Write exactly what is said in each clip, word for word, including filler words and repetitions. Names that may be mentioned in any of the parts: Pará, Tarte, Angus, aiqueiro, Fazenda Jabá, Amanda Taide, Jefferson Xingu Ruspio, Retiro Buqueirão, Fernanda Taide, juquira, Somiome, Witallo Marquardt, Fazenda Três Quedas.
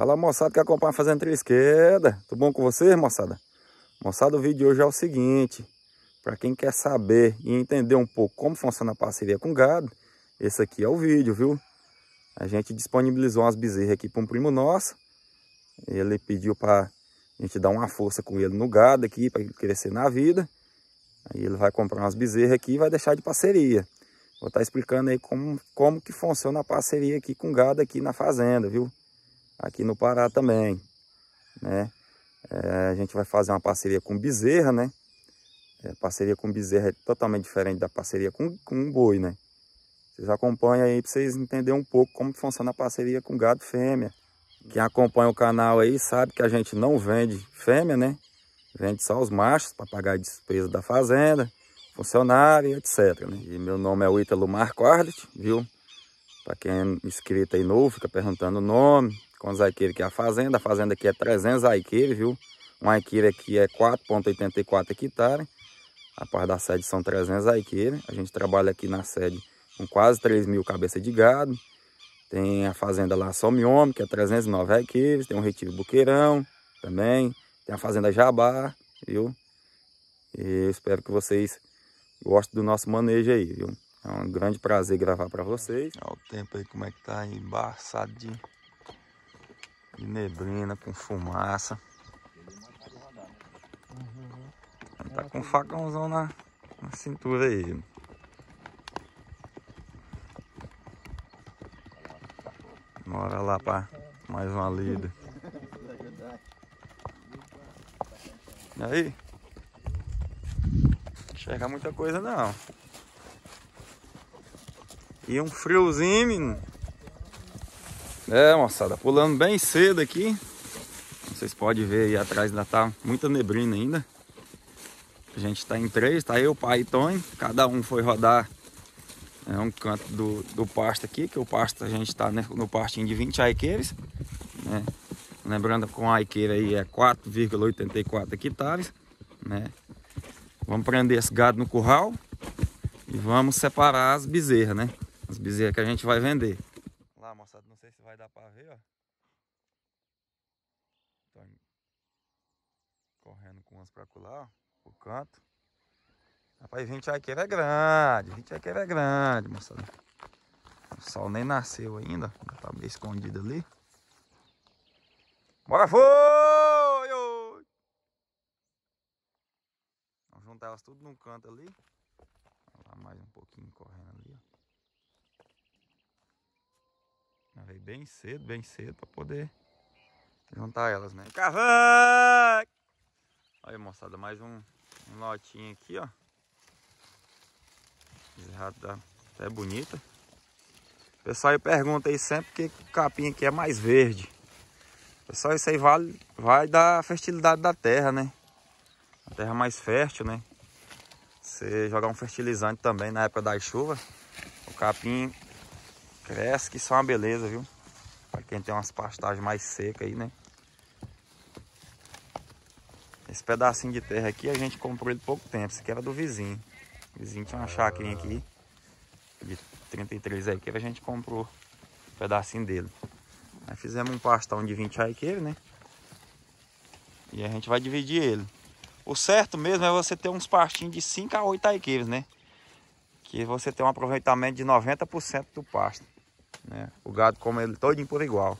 Fala, moçada, que acompanha a Fazenda Três Quedas. Tudo bom com vocês, moçada? Moçada, o vídeo de hoje é o seguinte. Para quem quer saber e entender um pouco como funciona a parceria com gado, esse aqui é o vídeo, viu? A gente disponibilizou umas bezerras aqui para um primo nosso. Ele pediu para a gente dar uma força com ele no gado aqui, para ele crescer na vida. Aí ele vai comprar umas bezerras aqui e vai deixar de parceria. Vou estar explicando aí como, como que funciona a parceria aqui com gado aqui na fazenda, viu? Aqui no Pará também, né? É, a gente vai fazer uma parceria com bezerra, né? É, parceria com bezerra é totalmente diferente da parceria com, com boi, né? Vocês acompanham aí para vocês entenderem um pouco como funciona a parceria com gado fêmea. Quem acompanha o canal aí sabe que a gente não vende fêmea, né? Vende só os machos para pagar a despesa da fazenda, funcionário, etcétera. Né? E meu nome é Witallo Marquardt, viu? Para quem é inscrito aí novo, fica perguntando o nome, quantos aiqueiros que é a fazenda. A fazenda aqui é trezentos aiqueiros, viu? Um aiqueiro aqui é quatro vírgula oitenta e quatro hectares. A parte da sede são trezentos aiqueiros. A gente trabalha aqui na sede com quase três mil cabeças de gado. Tem a fazenda lá Somiome, que é trezentos e nove aiqueiros. Tem o Retiro Buqueirão também. Tem a Fazenda Jabá, viu? E eu espero que vocês gostem do nosso manejo aí, viu? É um grande prazer gravar pra vocês. Olha o tempo aí como é que tá, embaçado de, de neblina, com fumaça. Tá com um facãozão na, na cintura aí. Bora lá pra mais uma lida. E aí? Não chega muita coisa não. E um friozinho, menino. É, moçada, pulando bem cedo aqui. Vocês podem ver aí atrás, ainda tá muita neblina ainda. A gente tá em três, tá eu, pai e Tony. Cada um foi rodar é, um canto do, do pasto aqui, que o pasto, a gente tá no pastinho de vinte aiqueiros, né? Lembrando que com a aiqueira aí é quatro vírgula oitenta e quatro hectares, né? Vamos prender esse gado no curral e vamos separar as bezerras, né? As bezerras que a gente vai vender. Lá, moçada, não sei se vai dar pra ver, ó. Tô correndo com umas pra colar, ó, pro canto. Rapaz, vinte aiqueira é grande, vinte aiqueira é grande, moçada. O sol nem nasceu ainda, tá meio escondido ali. Bora, foi! Vamos juntar elas tudo num canto ali. Olha lá, mais um pouquinho correndo ali, ó. Veio bem cedo, bem cedo pra poder juntar elas, né? Cavaco! Olha aí, moçada, mais um, um lotinho aqui, ó. Bezerrada tá até bonita. O pessoal aí pergunta aí sempre que o capim aqui é mais verde. Pessoal, isso aí vai, vai da fertilidade da terra, né? A terra mais fértil, né? Você jogar um fertilizante também na época da chuva, o capim cresce, que isso é uma beleza, viu? Para quem tem umas pastagens mais secas aí, né? Esse pedacinho de terra aqui a gente comprou ele pouco tempo, isso aqui era do vizinho. O vizinho tinha uma chacrinha aqui, de trinta e três hectares, a gente comprou um pedacinho dele. Aí fizemos um pastão de vinte aiqueiros, né? E a gente vai dividir ele. O certo mesmo é você ter uns pastinhos de cinco a oito aiqueiros, né? Que você tem um aproveitamento de noventa por cento do pasto, né? O gado come ele todinho por igual.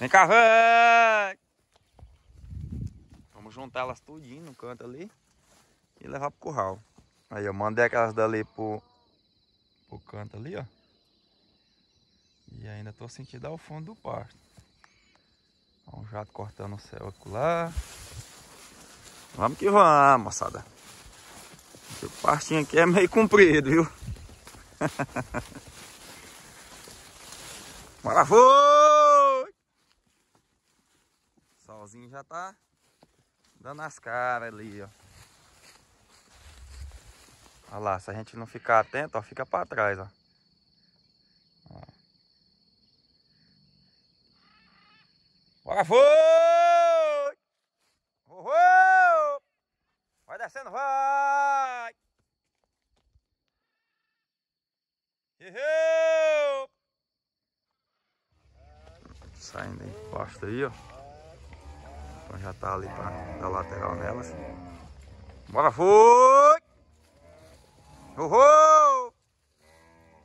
Vem cá, vem! Vamos juntar elas tudinho no canto ali e levar pro curral. Aí eu mandei aquelas dali pro, pro canto ali, ó. E ainda tô sentindo ao fundo do pasto. Ó, um jato cortando o céu aqui lá. Vamos que vamos, moçada. O pastinho aqui é meio comprido, viu? Bora, foi! O solzinho já tá dando as caras ali, ó. Olha lá, se a gente não ficar atento, ó, fica pra trás, ó. Bora, foi! Uhul! Vai descendo, vai! Uhul! saindo aí embaixo daí, ó. Então já tá ali pra dar lateral nelas. Bora, foi! Uhul!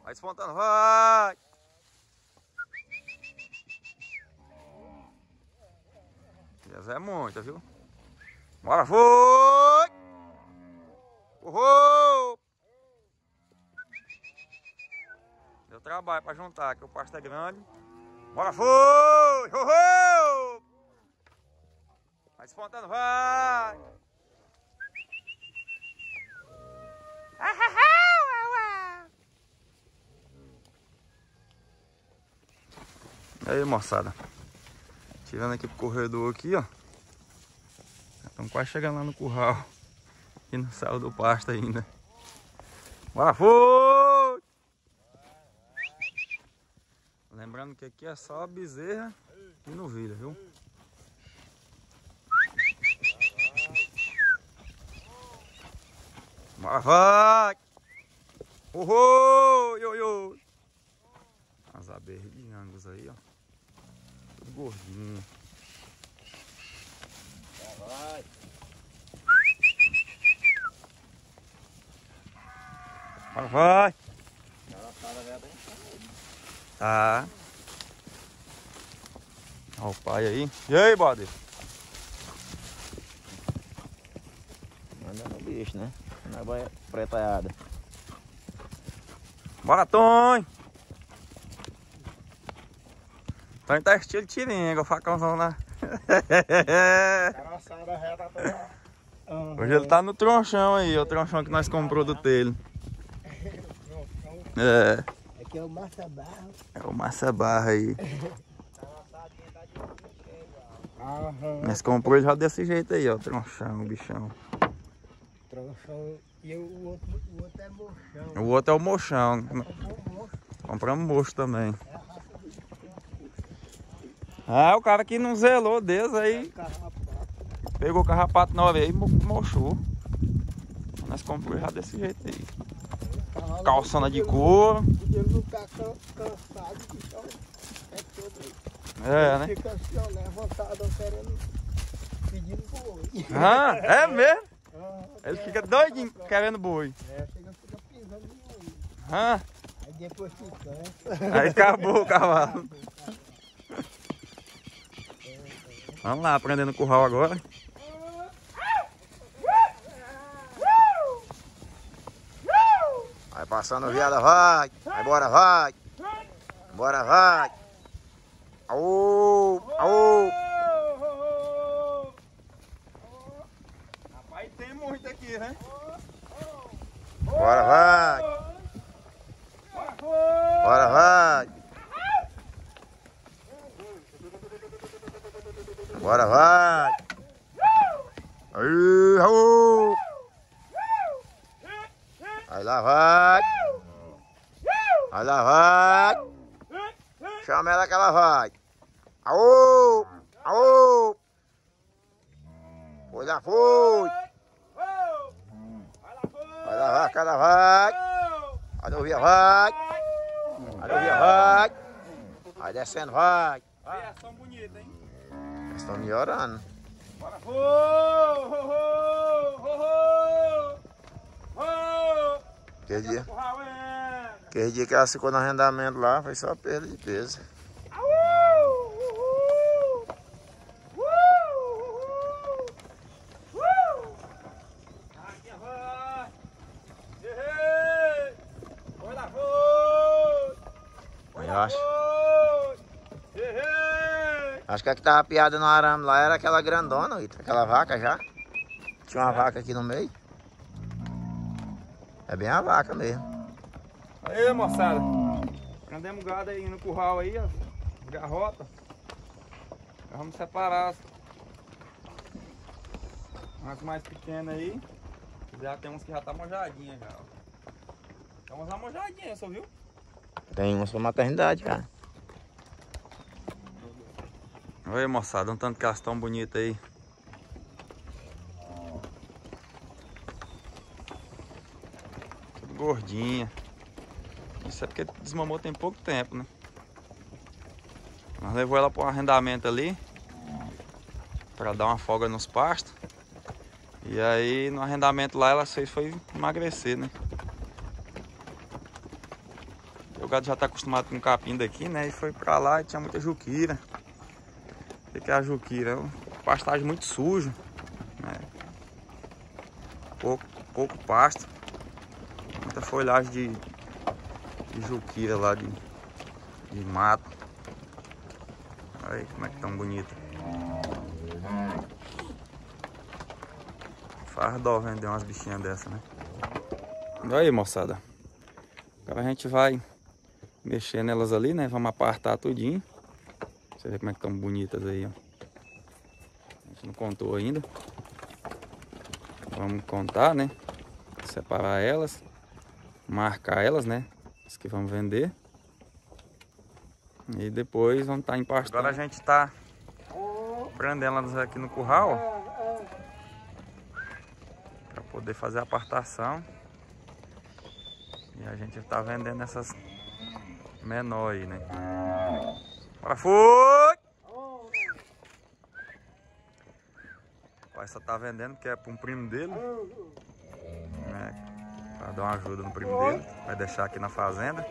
Vai espontando, vai! Deus é muita, viu? Bora, foi! Uhul! Deu trabalho pra juntar, que o pasto é grande. Bora, foi! Uhul! Vai espontando, vai! E aí, moçada, tirando aqui pro corredor aqui, ó. Estamos quase chegando lá no curral e não saiu do pasto ainda. Bora, foi! Lembrando que aqui é só bezerra e novilha, viu? Bora, vai! Uhul! Iô, iô! As abelhas de Angus aí, ó. Tudo gordinho. Vai! Bora, vai! Tá. Olha o pai aí. E aí, bode? Manda no bicho, né? Na baia pretalhada. Bora, Tom! Tom tá estilo tiringa, o facãozão na... Hoje ele tá no tronchão aí, o tronchão que nós comprou do telho. É. Aqui é o Massa Barra. É o Massa Barra aí. Nós comprou já desse jeito aí, ó, o tronchão, o bichão. E o outro, o outro é mochão. O outro é o mochão. Compramos mocho também. Ah, o cara que não zelou Deus aí. Pegou o carrapato na hora aí e mochou. Nós compramos já desse jeito aí. Calçona de couro. É, né? Ah, é mesmo? Ele fica doidinho querendo boi. É, chega, fica pisando no ah. Aí depois se cansa. Aí acabou o cavalo. Vamos lá, aprendendo o curral agora. Vai passando, viada, vai. Vai embora, vai. Bora, vai. Aô, aô. Muito aqui, né? Bora, vai! Bora, vai! Bora, vai! Aí, Raul! Vai lá, vai! Vai lá, vai! Chama ela que ela vai! Aô! Aô! Foi lá, foi! Vai, cada vai, a novinha vai, a novinha vai, vai descendo, vai. Vai, ação bonita, hein? Eles estão melhorando. Bora, ho, ho, ho, ho, ho. Aquele dia, aquele dia que ela ficou no arrendamento lá, foi só perda de peso. Acho que a que tava piada no arame lá era aquela grandona, aquela vaca já. Tinha uma vaca aqui no meio. É bem a vaca mesmo. Aí, moçada. Prendemos gado aí no curral aí, ó. Garrota. Nós vamos separar as mais pequenas aí. Já tem uns que já tá manjadinha já, ó. Tem umas manjadinhas, só viu? Tem umas pra maternidade, cara. Olha aí, moçada, um tanto que elas tão bonitas aí. Tudo gordinha. Isso é porque desmamou tem pouco tempo, né? levou ela para um arrendamento ali, para dar uma folga nos pastos. E aí no arrendamento lá ela fez foi emagrecer, né? O gado já tá acostumado com o capim daqui, né? E foi para lá e tinha muita juquira. O que é a juquira? É um pastagem muito sujo, né? Pouco, pouco pasto. Muita folhagem de, de juquira lá, de, de mato. Olha aí como é que tão bonito. Faz dó vender umas bichinhas dessa, né? E aí, moçada. Agora a gente vai mexer nelas ali, né? Vamos apartar tudinho. Você vê como é que estão bonitas aí, ó. A gente não contou ainda. Vamos contar, né? Separar elas. Marcar elas, né? As que vamos vender. E depois vamos estar tá empastando. Agora a gente tá prendendo elas aqui no curral, ó. Pra poder fazer a apartação. E a gente tá vendendo essas menor aí, né? Bora, foi! Pai só tá vendendo porque é pra um primo dele, né? Pra dar uma ajuda no primo dele. Vai deixar aqui na fazenda,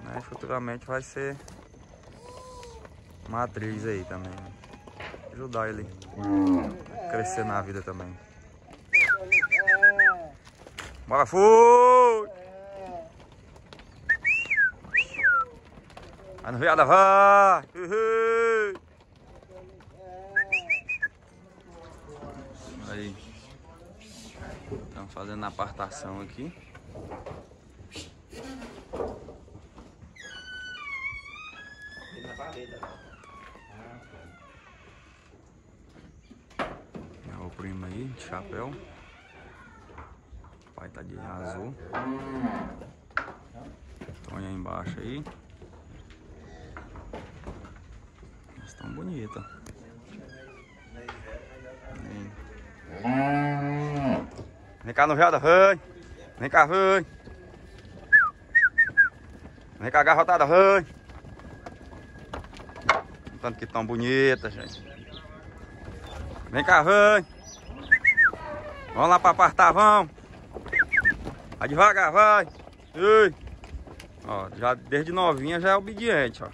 né? Futuramente vai ser matriz aí também, né? Ajudar ele a crescer na vida também. Bora, foi! A noviada vai! Uhum. Aí, estamos fazendo a apartação aqui. É o primo aí, de chapéu. O pai tá de azul. Tonha aí embaixo aí. Tão bonita. Vem, vem cá, noviada, vem. Vem cá, vem. Vem cá, garrotada, vem. Tanto que tão bonita, gente. Vem cá, vem. Vamos lá pra apartar, vão. Vai devagar, vai. Ei. Ó, já desde novinha já é obediente, ó.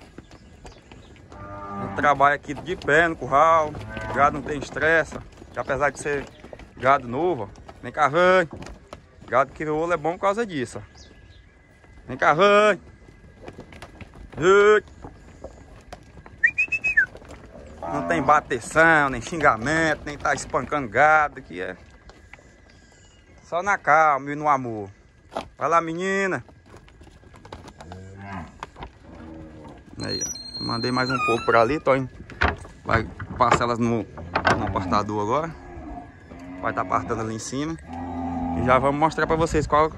Trabalha aqui de pé no curral, o gado não tem estresse, que apesar de ser gado novo, ó. Vem cá, vem. Gado crioulo é bom por causa disso, ó. Vem cá, vem. Não tem bateção, nem xingamento, nem tá espancando gado, que é só na calma e no amor. Vai lá, menina. Aí, ó. Mandei mais um pouco por ali, tô indo. Vai passar elas no, no apartador agora. Vai estar tá apartando ali em cima. E já vamos mostrar para vocês qual,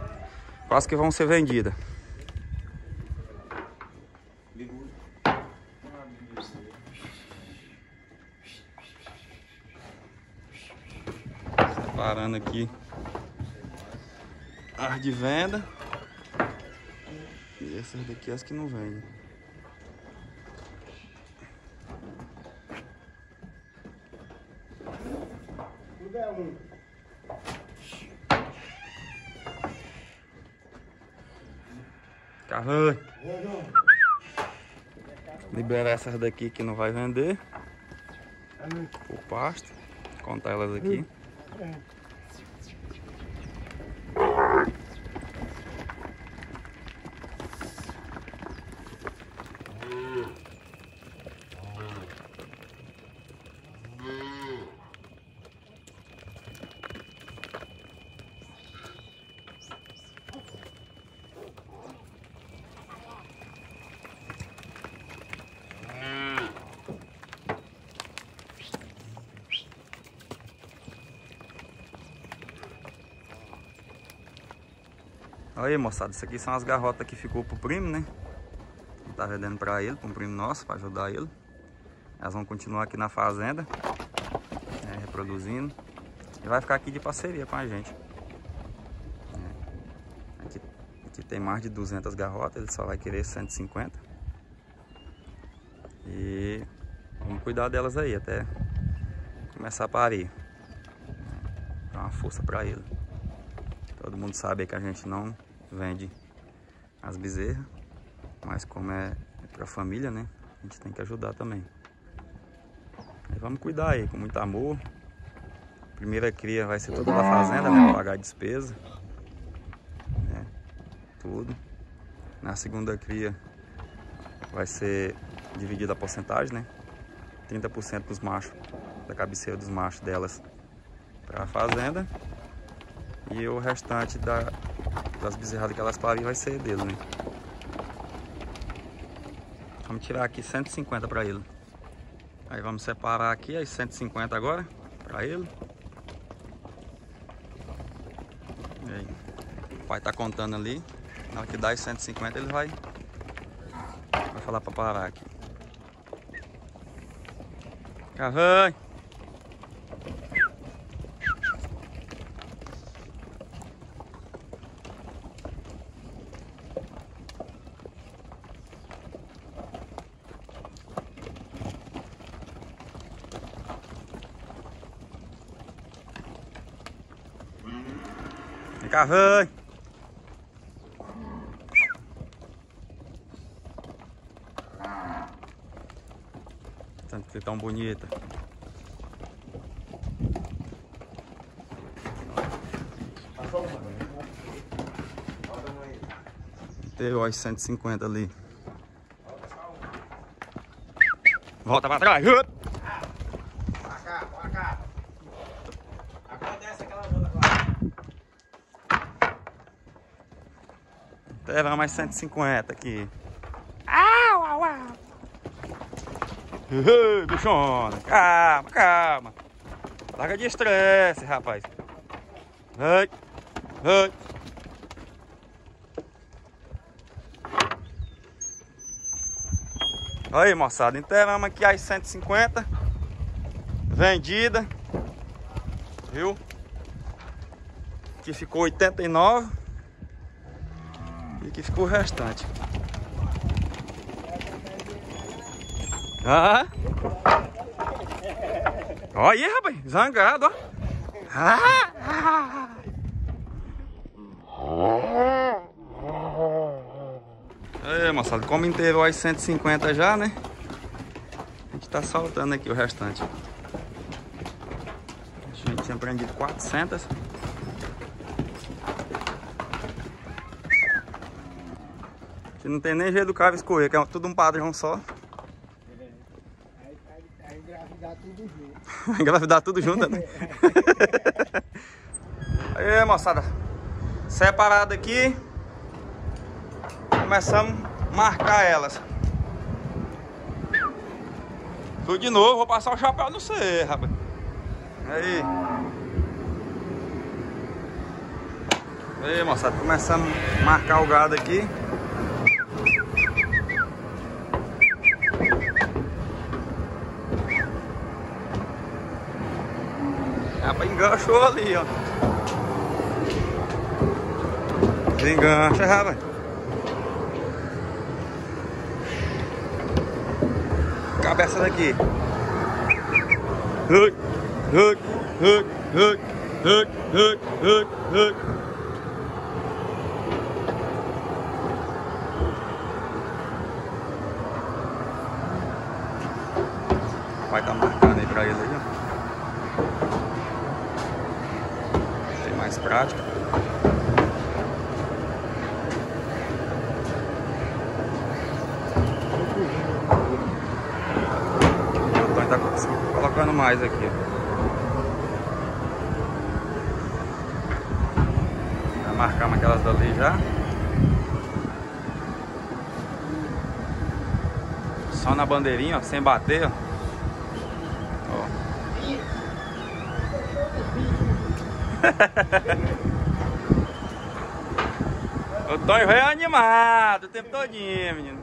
quais que vão ser vendidas. Separando aqui as de venda. E essas daqui as que não vendem. Caramba. Liberar essas daqui que não vai vender o pasto. Contar elas aqui. Olha aí, moçada, isso aqui são as garrotas que ficou pro primo, né? Tá vendendo pra ele, pro primo nosso, pra ajudar ele. Elas vão continuar aqui na fazenda, né, reproduzindo. E vai ficar aqui de parceria com a gente. É. Aqui, aqui tem mais de duzentas garrotas, ele só vai querer cento e cinquenta. E E vamos cuidar delas aí até começar a parir. Dá uma força para ele. Todo mundo sabe que a gente não vende as bezerras, mas como é para a família, né? A gente tem que ajudar também. E vamos cuidar aí com muito amor. A primeira cria vai ser toda da fazenda, né? Pagar despesa, né? Tudo. Na segunda cria vai ser dividida a porcentagem, né? trinta por cento dos machos, da cabeceira dos machos delas para a fazenda. E o restante da, das bezerradas que elas parirem vai ser dele, né? Vamos tirar aqui cento e cinquenta para ele. Aí vamos separar aqui as cento e cinquenta agora para ele. E aí, o pai tá contando ali. Na hora que dá as cento e cinquenta ele vai, vai falar para parar aqui. Cá vai! Vem cá, vai! Tanto que é tão bonita. Deu as cento e cinquenta ali. Volta pra trás! Levar mais cento e cinquenta aqui. Au, au, au. Ei, bichona. Calma, calma. Larga de estresse, rapaz. Ei, ei. Aí, moçada. Enterramos aqui as cento e cinquenta. Vendida. Viu? Que ficou oitenta e nove. Que ficou o restante. Ah. Olha aí, rapaz, zangado, ó. Ah. Aí, moçada, como inteirou as cento e cinquenta já, né? A gente tá soltando aqui o restante. A gente tinha prendido quatrocentas. Não tem nem jeito do cabo escorrer, que é tudo um padrão só. É engravidar tudo junto. Engravidar tudo junto, né? Aí, moçada. Separado aqui. Começamos a marcar elas. Tudo de novo, vou passar o chapéu no C, rapaz. Aí. Aí, moçada. Começamos a marcar o gado aqui. Enganchou ali, ó. Desengancha, rapaz. Cabeça daqui. Huc, huc, huc, huc, huc, huc, huc, huc. Vai tá marcando aí pra ele aí, ó. Prática. O Antônio tá colocando mais aqui. Já marcamos aquelas dali já. Só na bandeirinha, ó, sem bater, ó. O Tonho veio animado o tempo todinho, menino.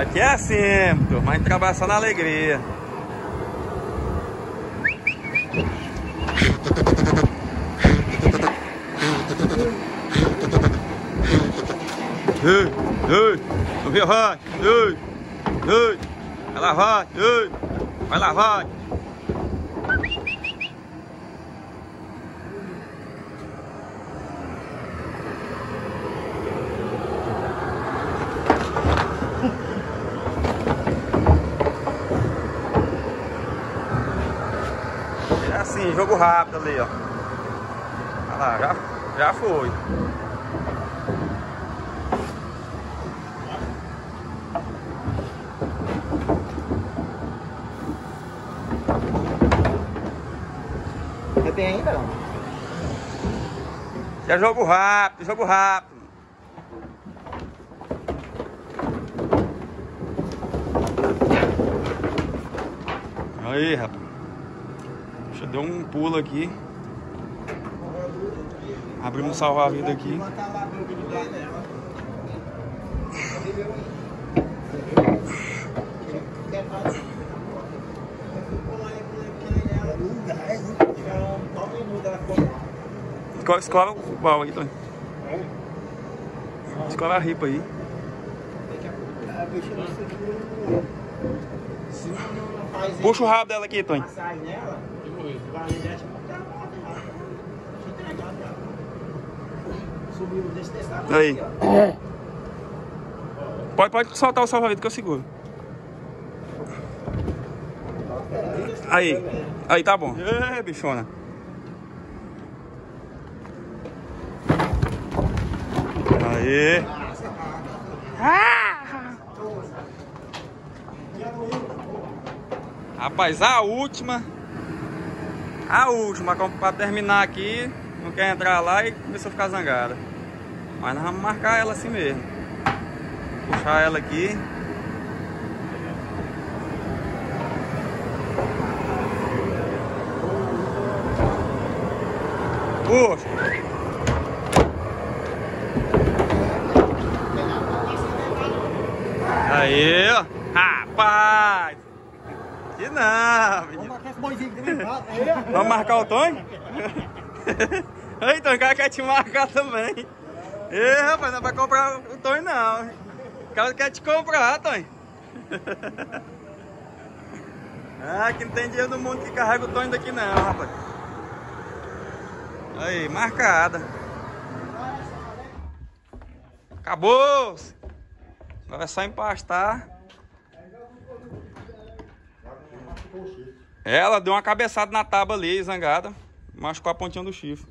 Aqui é assim, mas a gente trabalha só na alegria. Ei, ei, não vê, vai, ei, ei, vai lá, vai, ei, vai lá, vai. É assim, jogo rápido ali, ó. Olha lá, já, já foi. Já tem ainda não? Já jogo rápido, jogo rápido. Aí, rapaz. Deixa eu dar um pulo aqui. Abrimos um salva-vida aqui. Escola o futebol aí, Tony. Escola a ripa aí. Puxa o rabo dela aqui, Tony. Aí. Pode, pode soltar o salva-vida que eu seguro. Aí. Aí, tá bom. É, bichona. Aê. Ah! Rapaz, a última. A última, pra terminar aqui. Não quer entrar lá e começou a ficar zangada. Mas nós vamos marcar ela assim mesmo. Puxar ela aqui. Puxa. Aí, ó. Rapaz. Que não, menino. Vamos marcar o Tony? Aí, Tony, o cara quer te marcar também. Ei, rapaz, não vai comprar o Tony não. O cara quer te comprar, Tony. Ah, que não tem dinheiro do mundo que carrega o Tony daqui não, rapaz. Aí, marcada. Acabou-se. Agora é só empastar. Ela deu uma cabeçada na tábua ali, zangada. Machucou a pontinha do chifre.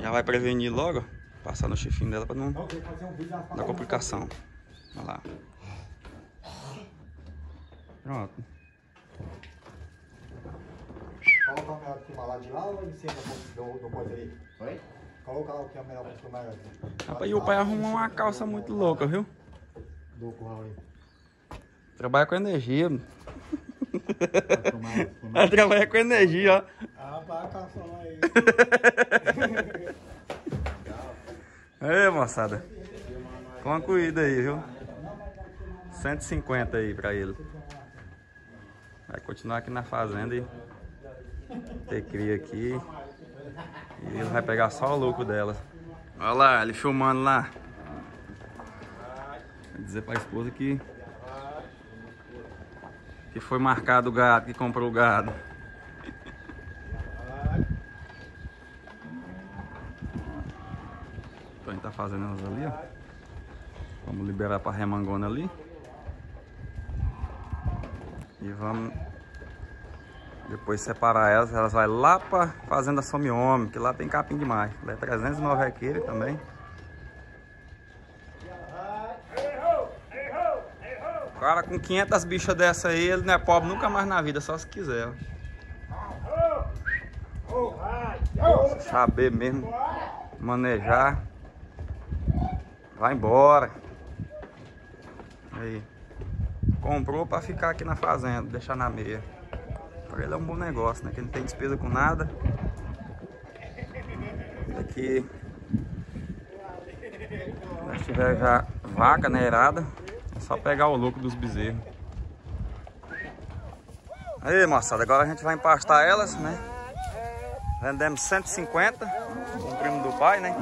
Já vai prevenir logo, passar no chifrinho dela para não dar complicação. Olha lá. Pronto. Coloca a câmera aqui lá de lá ou em cima do coisa aí? Oi? Coloca a câmera aqui do mais aqui. Rapaz, e o pai arrumou uma calça muito louca, viu? Do curral aí. Trabalha com energia, mano. Ela trabalha com energia, ó. Ah, vai calçar aí. Ei, moçada. Concluído aí, viu? cento e cinquenta aí pra ele. Vai continuar aqui na fazenda e ter cria aqui. E ele vai pegar só o louco dela. Olha lá, ele filmando lá. Vou dizer pra esposa que que foi marcado o gado, que comprou o gado. Então a gente tá fazendo elas ali, ó. Vamos liberar pra remangona ali. E vamos depois separar elas. Elas vai lá pra Fazenda Somiome, que lá tem capim demais. Lá é trezentos e nove requeira também. O cara com quinhentas bichas dessa aí, ele não é pobre nunca mais na vida, só se quiser. Saber mesmo manejar. Vai embora. Aí. Comprou pra ficar aqui na fazenda, deixar na meia. Pra ele é um bom negócio, né? Que ele não tem despesa com nada. Daqui. Se tiver já vaca, né? Herada. Só pegar o louco dos bezerros. Aí, moçada, agora a gente vai empastar elas, né? Vendemos cento e cinquenta, com o primo do pai, né?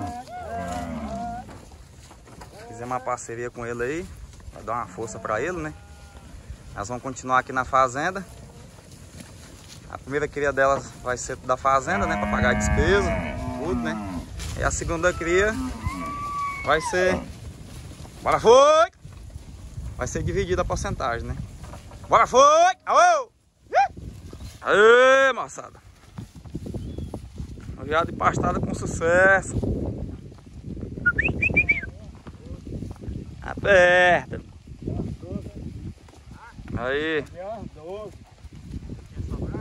Fizemos uma parceria com ele aí, pra dar uma força pra ele, né? Nós vamos continuar aqui na fazenda. A primeira cria dela vai ser da fazenda, né? Pra pagar a despesa, tudo, né? E a segunda cria vai ser... Bora, foi! Vai ser dividida a porcentagem, né? Bora, foi! Aô! Aê, moçada! Novilhada de pastada com sucesso! Aperta! Aí!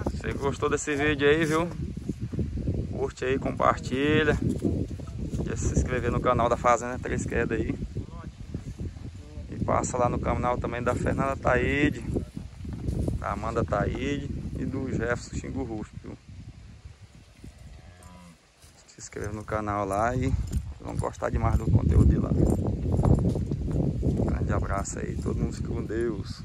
Se você gostou desse vídeo aí, viu? Curte aí, compartilha. Deixa se inscrever no canal da Fazenda Três Quedas aí. E passa lá no canal também da Fernanda Taide, da Amanda Taide e do Jefferson Xingu Ruspio. Se inscreva no canal lá e vão gostar demais do conteúdo de lá. Um grande abraço aí, todo mundo fica com Deus.